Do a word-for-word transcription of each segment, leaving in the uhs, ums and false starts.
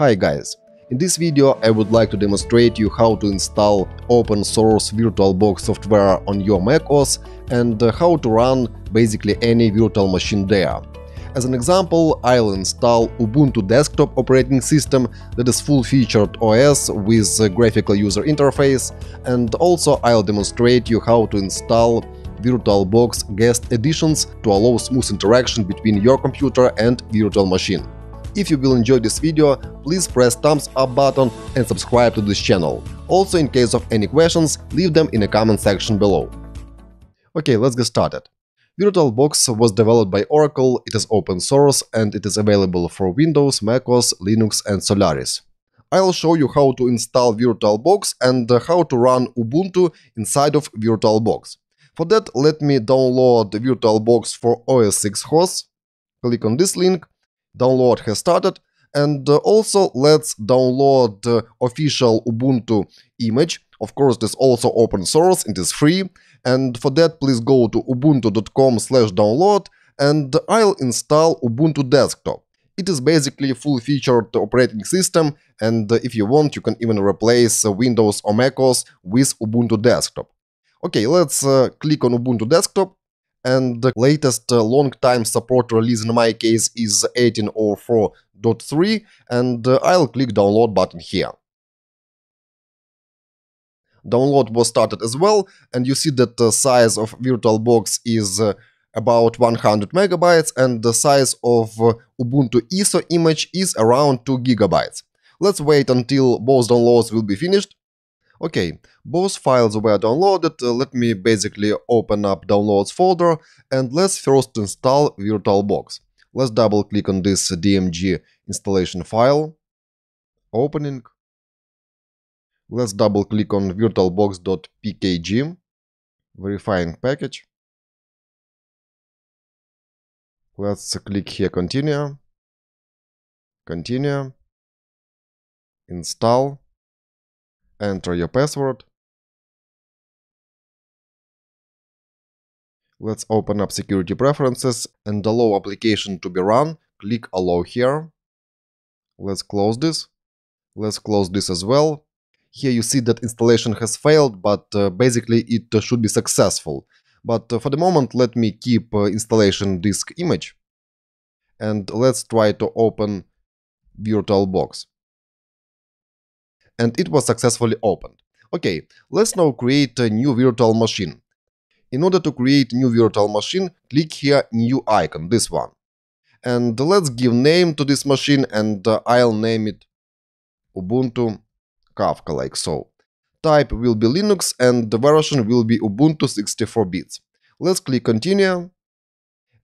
Hi guys! In this video I would like to demonstrate you how to install open source VirtualBox software on your macOS and how to run basically any virtual machine there. As an example, I'll install Ubuntu Desktop operating system, that is full-featured O S with a graphical user interface, and also I'll demonstrate you how to install VirtualBox guest editions to allow smooth interaction between your computer and virtual machine. If you will enjoy this video, please press thumbs up button and subscribe to this channel. Also, in case of any questions, leave them in the comment section below. Okay, let's get started. VirtualBox was developed by Oracle, it is open source, and it is available for Windows, macOS, Linux and Solaris. I'll show you how to install VirtualBox and how to run Ubuntu inside of VirtualBox. For that, let me download VirtualBox for O S X hosts, click on this link, download has started, and also let's download the official Ubuntu image. Of course, this is also open source, it is free. And for that, please go to ubuntu dot com slash download, and I'll install Ubuntu Desktop. It is basically a full-featured operating system, and if you want, you can even replace Windows or macOS with Ubuntu Desktop. Okay, let's uh, click on Ubuntu Desktop, and the latest uh, long-time support release in my case is eighteen oh four point three, and uh, I'll click download button here. Download was started as well, and you see that the size of VirtualBox is uh, about one hundred megabytes, and the size of uh, Ubuntu I S O image is around two gigabytes. Let's wait until both downloads will be finished. Okay, both files were downloaded. Uh, let me basically open up downloads folder, and let's first install VirtualBox. Let's double click on this D M G installation file, opening. Let's double click on virtualbox dot p k g, verifying package. Let's click here continue, continue, install, enter your password. Let's open up security preferences and allow application to be run, click allow here. Let's close this, let's close this as well. Here you see that installation has failed, but uh, basically it uh, should be successful. But uh, for the moment, let me keep uh, installation disk image, and let's try to open VirtualBox. And it was successfully opened. Okay, let's now create a new virtual machine. In order to create new virtual machine, click here new icon, this one. And let's give name to this machine, and uh, I'll name it Ubuntu Kafka, like so. Type will be Linux and the version will be Ubuntu sixty-four bits. Let's click continue,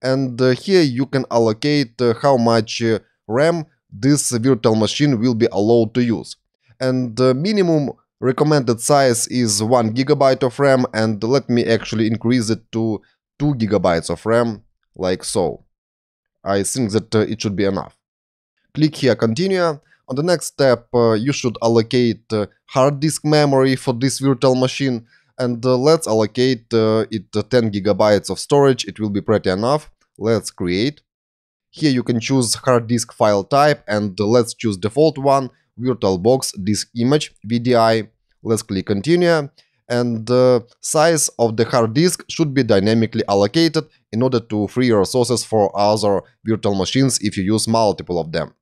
and uh, here you can allocate uh, how much uh, RAM this virtual machine will be allowed to use. And the uh, minimum recommended size is one gigabyte of RAM, and let me actually increase it to two gigabytes of RAM, like so. I think that uh, it should be enough. Click here continue. On the next step, uh, you should allocate uh, hard disk memory for this virtual machine, and uh, let's allocate uh, it uh, ten gigabytes of storage, it will be pretty enough. Let's create. Here you can choose hard disk file type, and uh, let's choose default one, VirtualBox disk image, V D I. Let's click continue, and the uh, size of the hard disk should be dynamically allocated in order to free resources for other virtual machines if you use multiple of them.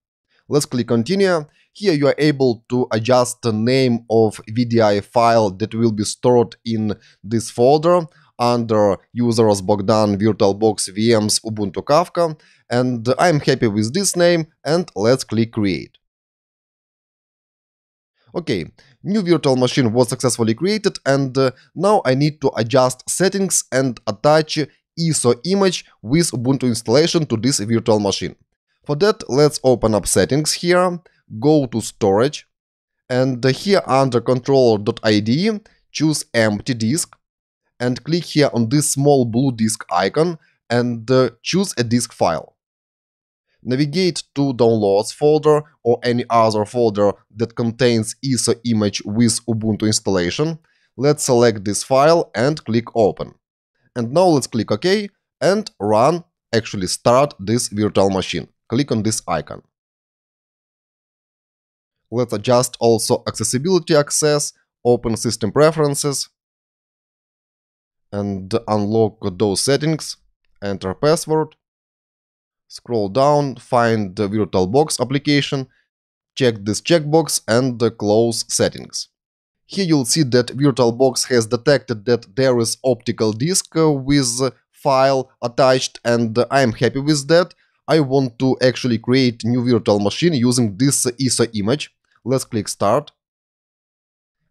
Let's click continue. Here you are able to adjust the name of V D I file that will be stored in this folder under users Bogdan VirtualBox V Ms Ubuntu Kafka, and I'm happy with this name, and let's click create. Okay, new virtual machine was successfully created, and uh, now I need to adjust settings and attach I S O image with Ubuntu installation to this virtual machine. For that, let's open up settings here, go to storage, and here under controller dot I D E, choose empty disk, and click here on this small blue disk icon, and uh, choose a disk file. Navigate to downloads folder or any other folder that contains I S O image with Ubuntu installation. Let's select this file and click open. And now let's click OK and run, actually start this virtual machine. Click on this icon. Let's adjust also accessibility access, open system preferences, and unlock those settings, enter password, scroll down, find the VirtualBox application, check this checkbox and close settings. Here you'll see that VirtualBox has detected that there is optical disk with file attached, and I'm happy with that. I want to actually create new virtual machine using this I S O image. Let's click Start.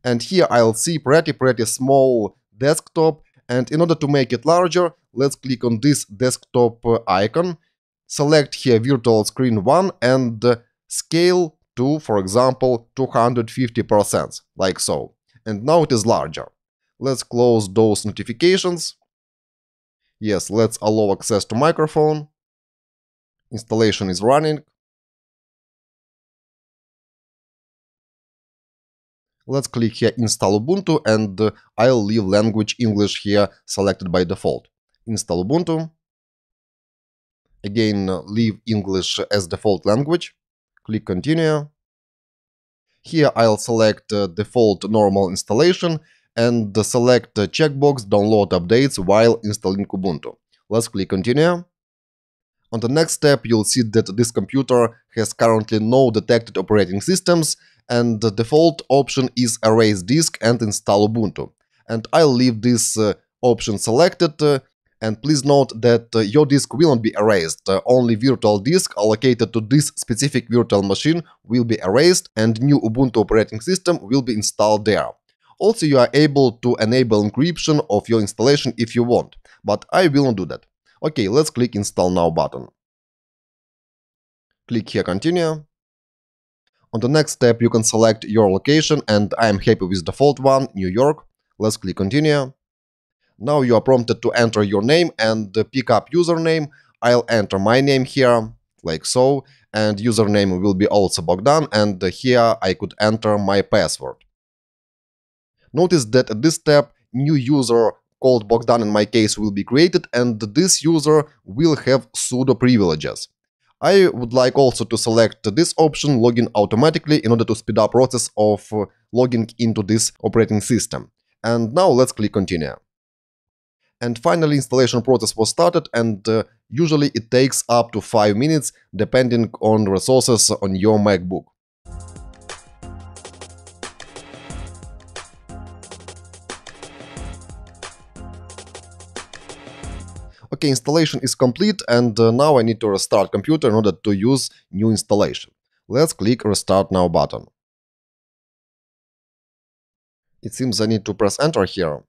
And here I'll see pretty, pretty small desktop. And in order to make it larger, let's click on this desktop icon. Select here Virtual Screen one and scale to, for example, two hundred fifty percent, like so. And now it is larger. Let's close those notifications. Yes, let's allow access to microphone. Installation is running. Let's click here Install Ubuntu, and uh, I'll leave language English here selected by default. Install Ubuntu. Again, uh, leave English as default language. Click Continue. Here I'll select uh, default normal installation and uh, select uh, checkbox Download updates while installing Ubuntu. Let's click Continue. On the next step, you'll see that this computer has currently no detected operating systems, and the default option is Erase Disk and Install Ubuntu. And I'll leave this uh, option selected, uh, and please note that uh, your disk will not be erased. Uh, only virtual disk allocated to this specific virtual machine will be erased, and new Ubuntu operating system will be installed there. Also, you are able to enable encryption of your installation if you want, but I will not do that. Okay, let's click Install Now button. Click here Continue. On the next step, you can select your location, and I'm happy with default one, New York. Let's click Continue. Now you are prompted to enter your name and pick up username. I'll enter my name here, like so, and username will be also Bogdan, and here I could enter my password. Notice that at this step, new user called Bogdan in my case will be created, and this user will have pseudo privileges. I would like also to select this option login automatically in order to speed up process of logging into this operating system. And now let's click Continue. And finally installation process was started, and uh, usually it takes up to five minutes depending on resources on your MacBook. Okay, installation is complete, and uh, now I need to restart computer in order to use new installation. Let's click Restart Now button. It seems I need to press Enter here.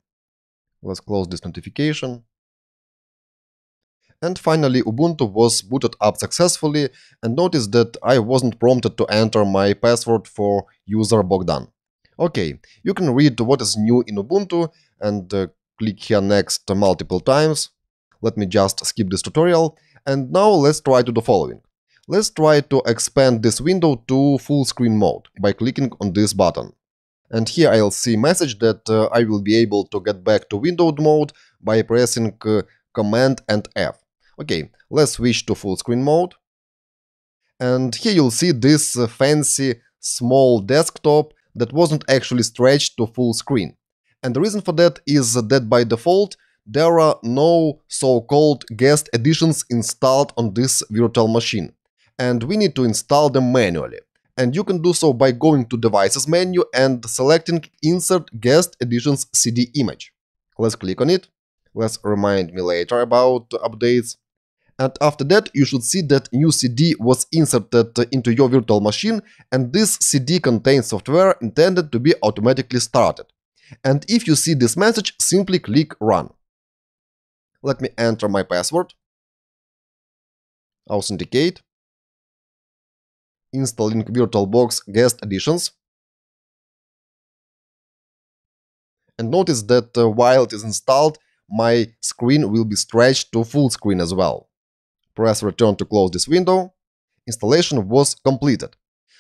Let's close this notification. And finally Ubuntu was booted up successfully, and notice that I wasn't prompted to enter my password for user Bogdan. Okay, you can read what is new in Ubuntu, and uh, click here Next multiple times. Let me just skip this tutorial, and now let's try to do the following. Let's try to expand this window to full screen mode by clicking on this button. And here I'll see message that uh, I will be able to get back to windowed mode by pressing uh, Command and F. Okay, let's switch to full screen mode. And here you'll see this uh, fancy small desktop that wasn't actually stretched to full screen. And the reason for that is that by default, there are no so-called guest editions installed on this virtual machine, and we need to install them manually. And you can do so by going to Devices menu and selecting Insert Guest Editions C D Image. Let's click on it. Let's remind me later about updates. And after that, you should see that new C D was inserted into your virtual machine, and this C D contains software intended to be automatically started. And if you see this message, simply click Run. Let me enter my password, authenticate, installing VirtualBox guest editions. And notice that uh, while it is installed, my screen will be stretched to full screen as well. Press Return to close this window. Installation was completed.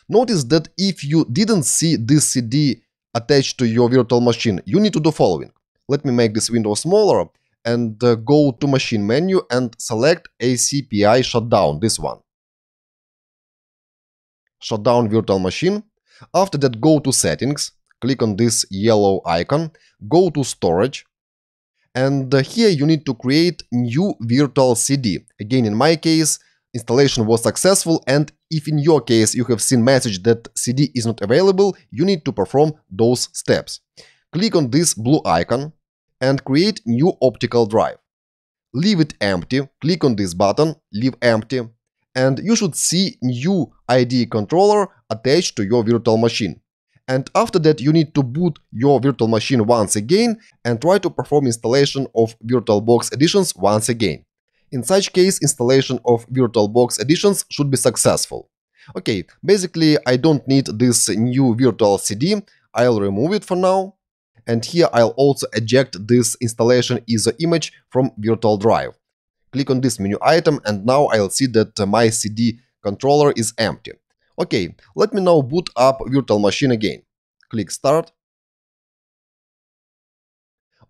Notice that if you didn't see this C D attached to your virtual machine, you need to do the following. Let me make this window smaller, and uh, go to Machine menu and select A C P I Shutdown, this one. Shutdown virtual machine. After that, go to Settings, click on this yellow icon, go to Storage, and here you need to create new virtual C D. Again, in my case, installation was successful, and if in your case you have seen message that C D is not available, you need to perform those steps. Click on this blue icon and create new optical drive. Leave it empty, click on this button, leave empty, and you should see new I D E controller attached to your virtual machine. And after that, you need to boot your virtual machine once again and try to perform installation of VirtualBox editions once again. In such case, installation of VirtualBox editions should be successful. Okay, basically, I don't need this new virtual C D, I'll remove it for now. And here I'll also eject this installation I S O image from virtual drive. Click on this menu item, and now I'll see that my C D controller is empty. Okay, let me now boot up virtual machine again. Click Start.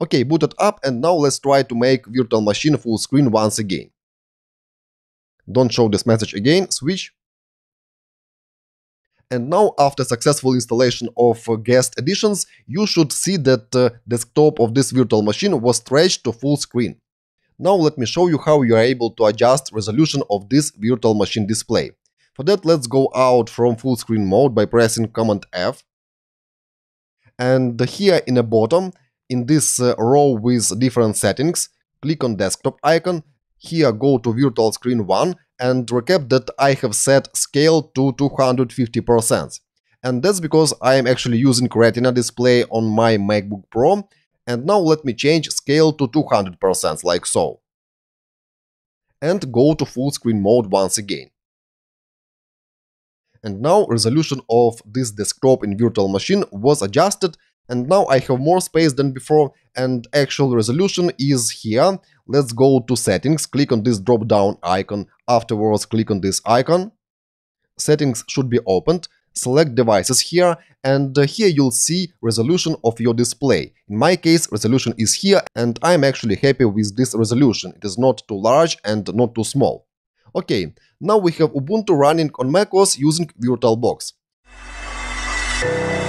Okay, booted up, and now let's try to make virtual machine full screen once again. Don't show this message again, switch. And now, after successful installation of guest editions, you should see that the uh, desktop of this virtual machine was stretched to full screen. Now let me show you how you are able to adjust resolution of this virtual machine display. For that, let's go out from full screen mode by pressing Command F. And here in the bottom, in this uh, row with different settings, click on desktop icon. Here go to virtual screen one and recap that I have set scale to two hundred fifty percent. And that's because I am actually using Retina display on my MacBook Pro. And now let me change scale to two hundred percent, like so. And go to full screen mode once again. And now resolution of this desktop in virtual machine was adjusted, and now I have more space than before, and actual resolution is here. Let's go to settings, click on this drop down icon, afterwards click on this icon. Settings should be opened, select devices here, and here you'll see resolution of your display. In my case, resolution is here, and I'm actually happy with this resolution. It is not too large and not too small. Okay, now we have Ubuntu running on macOS using VirtualBox.